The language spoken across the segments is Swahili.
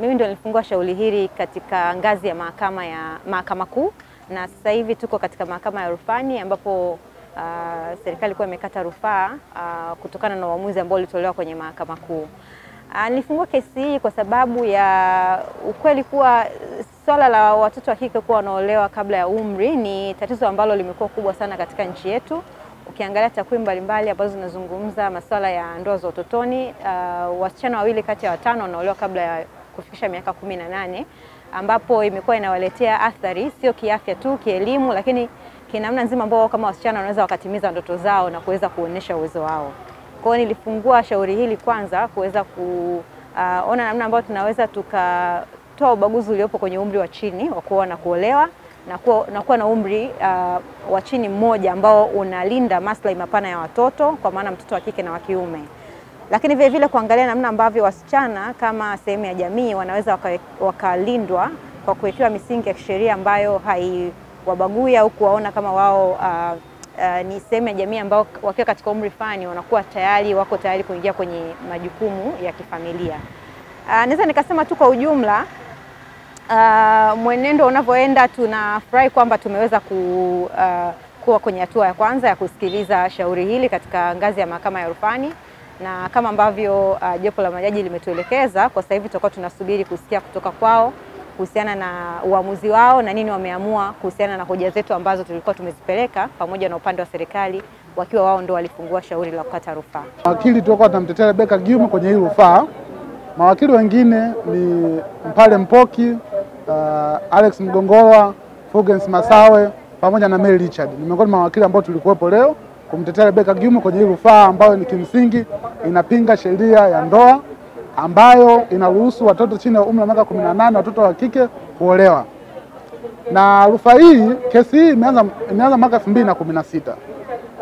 Mimi ndio nilifungua shauri hili katika ngazi ya mahakama kuu, na sasa hivi tuko katika mahakama ya rufani ambapo serikali kwa imekata rufaa kutokana na uamuzi ambao ulitolewa kwenye mahakama kuu. Nilifungua kesi hii kwa sababu ya ukweli kuwa swala la watoto wa kike kuwa wanaolewa kabla ya umri ni tatizo ambalo limekuwa kubwa sana katika nchi yetu. Ukiangalia takwimu mbalimbali ambazo zinazungumza masuala ya ndoa za utotoni, wasichana wawili kati ya watano wanaolewa kabla ya kufikisha miaka 18, ambapo imekuwa inawaletea athari sio kiafya tu, kielimu, lakini kinamna nzima ambao kama wasichana wanaweza wakatimiza ndoto zao na kuweza kuonesha uwezo wao. Kwa hiyo nilifungua shauri hili kwanza kuweza kuona namna ambayo tunaweza tukatoa ubaguzi uliopo kwenye umri wa chini wa kuoa na kuolewa, na kuwa na umri wa chini mmoja ambao unalinda maslahi mapana ya watoto, kwa maana mtoto wa kike na wa kiume. Lakini vile vile kuangalia namna ambavyo wasichana kama sehemu ya jamii wanaweza wakalindwa kwa kuwekewa misingi ya kisheria ambayo haiwabagui au kuwaona kama wao ni sehemu ya jamii ambao wakiwa katika umri fulani wanakuwa tayari kuingia kwenye majukumu ya kifamilia. Naweza nikasema tu kwa ujumla mwenendo unavyoenda tunafurahi kwamba tumeweza kuwa kwenye hatua ya kwanza ya kusikiliza shauri hili katika ngazi ya mahakama ya rufani, na kama ambavyo jopo la majaji limetuelekeza, kwa sasa hivi tutakuwa tunasubiri kusikia kutoka kwao kuhusiana na uamuzi wao na nini wameamua kuhusiana na hoja zetu ambazo tulikuwa tumezipeleka pamoja na upande wa serikali, wakiwa wao ndio walifungua shauri la kukata rufaa. Wakili tulikuwa tunamtetea Beka Giuma kwenye hii rufaa. Mawakili wengine ni Mpale Mpoki, Alex Mgongowa, Fugens Masawe pamoja na Mary Richard. Ni miongoni mwa mawakili ambao tulikuwepo leo kumtetea Beka Giuma kwenye hii rufaa ambayo ni kimsingi inapinga sheria ya ndoa ambayo inaruhusu watoto chini ya umri wa miaka 18 watoto wa kike kuolewa. Na rufaa hii, kesi hii imeanza mwaka 2016.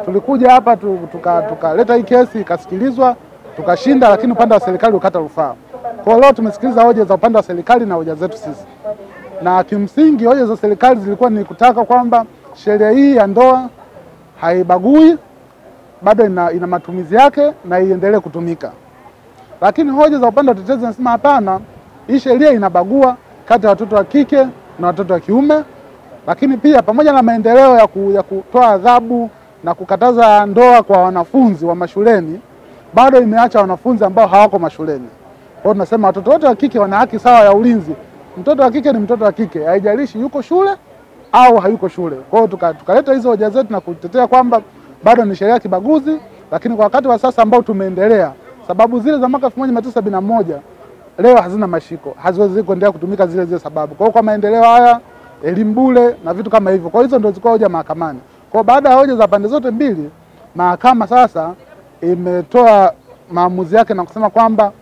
Tulikuja hapa tukaleta hii kesi ikasikilizwa, tukashinda, lakini upande wa serikali ukata rufaa. Kwa leo tumesikiliza hoja za upande wa serikali na hoja zetu sisi. Na kimsingi hoja za serikali zilikuwa ni kutaka kwamba sheria hii ya ndoa haibagui, bado ina matumizi yake na iendelee kutumika. Lakini hoja za upande wa tetezi zinasema hapana, hii sheria inabagua kati ya watoto wa kike na watoto wa kiume. Lakini pia pamoja na maendeleo ya kutoa adhabu na kukataza ndoa kwa wanafunzi wa mashuleni, bado imeacha wanafunzi ambao hawako mashuleni. Kwa hiyo tunasema watoto wote wa kike wana haki sawa ya ulinzi. Mtoto wa kike ni mtoto wa kike, haijalishi yuko shule au hayuko shule. Kwa hiyo tukaleta hizo hoja zetu na kutetea kwamba bado ni sheria kibaguzi, lakini kwa wakati wa sasa ambao tumeendelea, sababu zile za mwaka 1971 leo hazina mashiko, haziwezi kuendelea kutumika zile sababu. Kwa hiyo kwa maendeleo haya, elimu bure na vitu kama hivyo. Kwa hiyo hizo ndio zilikuwa hoja mahakamani. Kwa hiyo baada ya hoja za pande zote mbili, mahakama sasa imetoa maamuzi yake na kusema kwamba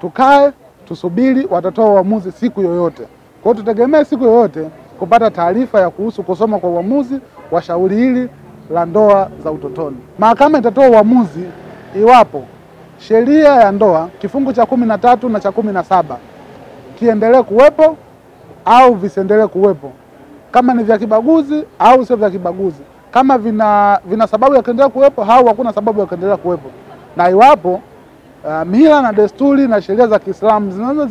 tukae tusubiri, watatoa uamuzi siku yoyote. Kwa hiyo tutegemea siku yoyote kupata taarifa ya kuhusu kusoma kwa uamuzi wa shauri hili la ndoa za utotoni. Mahakama itatoa uamuzi iwapo sheria ya ndoa kifungu cha 13 na cha 17 kiendelee kuwepo au visiendelee kuwepo, kama ni vya kibaguzi au sio vya kibaguzi, kama vina sababu ya kuendelea kuwepo au hakuna sababu ya kuendelea kuwepo, na iwapo mila na desturi na sheria za Kiislamu zinaweza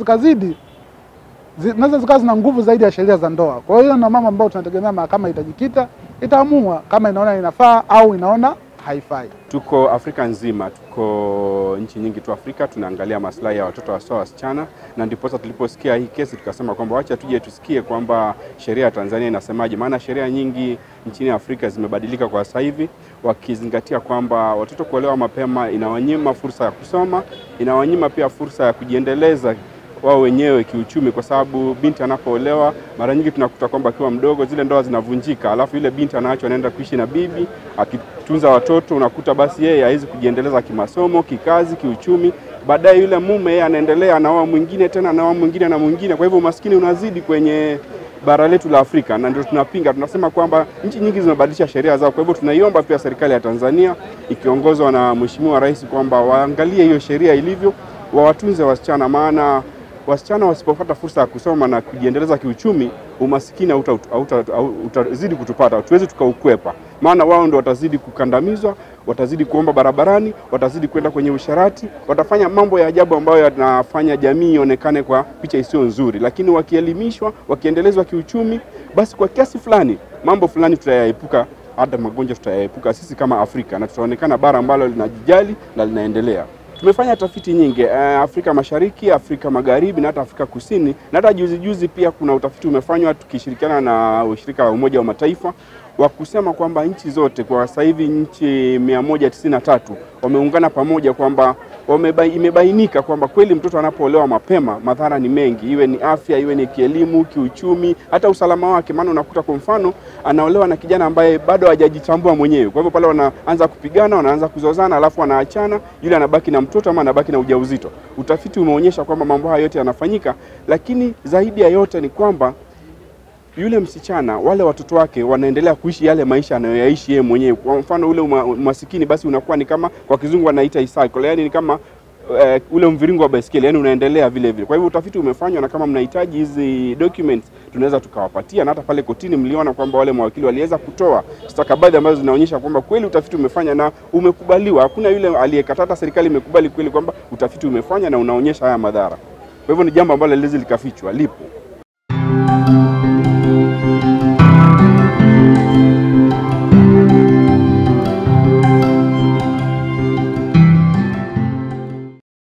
zikawa na nguvu zaidi ya sheria za ndoa. Kwa hiyo na mama ambao tunategemea mahakama itajikita, itaamua kama inaona inafaa au inaona haifai. Tuko Afrika nzima, tuko nchi nyingi tu Afrika, tunaangalia maslahi ya watoto wasichana, na ndipo sasa tuliposikia hii kesi tukasema kwamba acha tuje tusikie kwamba sheria ya Tanzania inasemaje, maana sheria nyingi nchini Afrika zimebadilika kwa sasa hivi, wakizingatia kwamba watoto kuolewa mapema inawanyima fursa ya kusoma, inawanyima pia fursa ya kujiendeleza wao wenyewe kiuchumi, kwa sababu binti anapoolewa mara nyingi tunakuta kwamba akiwa mdogo zile ndoa zinavunjika, alafu ile binti anaachwa anaenda kuishi na bibi akitunza watoto, unakuta basi yeye haizi kujiendeleza kimasomo, kikazi, kiuchumi. Baadaye yule mume yeye anaendelea anaoa mwingine tena, anaoa mwingine na mwingine. Kwa hivyo umaskini unazidi kwenye bara letu la Afrika, na ndio tunapinga, tunasema kwamba nchi nyingi zinabadilisha sheria zao. Kwa hivyo tunaiomba pia serikali ya Tanzania ikiongozwa na Mheshimiwa Rais kwamba waangalie hiyo sheria ilivyo, wawatunze wasichana, maana wasichana wasipopata fursa ya kusoma na kujiendeleza kiuchumi, umasikini hautazidi kutupata, hatuwezi tukaukwepa. Maana wao ndio watazidi kukandamizwa, watazidi kuomba barabarani, watazidi kwenda kwenye usharati, watafanya mambo ya ajabu ambayo yanafanya jamii ionekane kwa picha isiyo nzuri. Lakini wakielimishwa, wakiendelezwa kiuchumi, basi kwa kiasi fulani mambo fulani tutayaepuka, hata magonjwa tutayaepuka sisi kama Afrika, na tutaonekana bara ambalo linajijali na linaendelea. Tumefanya tafiti nyingi Afrika Mashariki, Afrika Magharibi na hata Afrika Kusini, na hata juzi pia kuna utafiti umefanywa tukishirikiana na ushirika wa Umoja wa Mataifa wa kusema kwamba nchi zote kwa sasa hivi nchi 193 wameungana pamoja kwamba imebainika kwamba kweli mtoto anapoolewa mapema madhara ni mengi, iwe ni afya, iwe ni kielimu, kiuchumi, hata usalama wake. Maana unakuta kwa mfano anaolewa na kijana ambaye bado hajajitambua mwenyewe, kwa hivyo pale wanaanza kupigana, wanaanza kuzozana, alafu wanaachana, yule anabaki na mtoto ama anabaki na ujauzito. Utafiti umeonyesha kwamba mambo haya yote yanafanyika, lakini zaidi ya yote ni kwamba yule msichana, wale watoto wake wanaendelea kuishi yale maisha anayoyaishi yeye mwenyewe. Kwa mfano ule umasikini basi unakuwa ni kama, kwa kizungu wanaita cycle, yani ni kama ule mviringo wa baiskeli, yani unaendelea vile vile. Kwa hivyo utafiti umefanywa, na kama mnahitaji hizi documents tunaweza tukawapatia, na hata pale kotini mliona kwamba wale mawakili waliweza kutoa stakabadhi ambazo zinaonyesha kwamba kweli utafiti umefanya na umekubaliwa. Hakuna yule aliyekatata, serikali imekubali kweli kwamba utafiti umefanya na unaonyesha haya madhara. Kwa hivyo ni jambo ambalo liwezi likafichwa, lipo.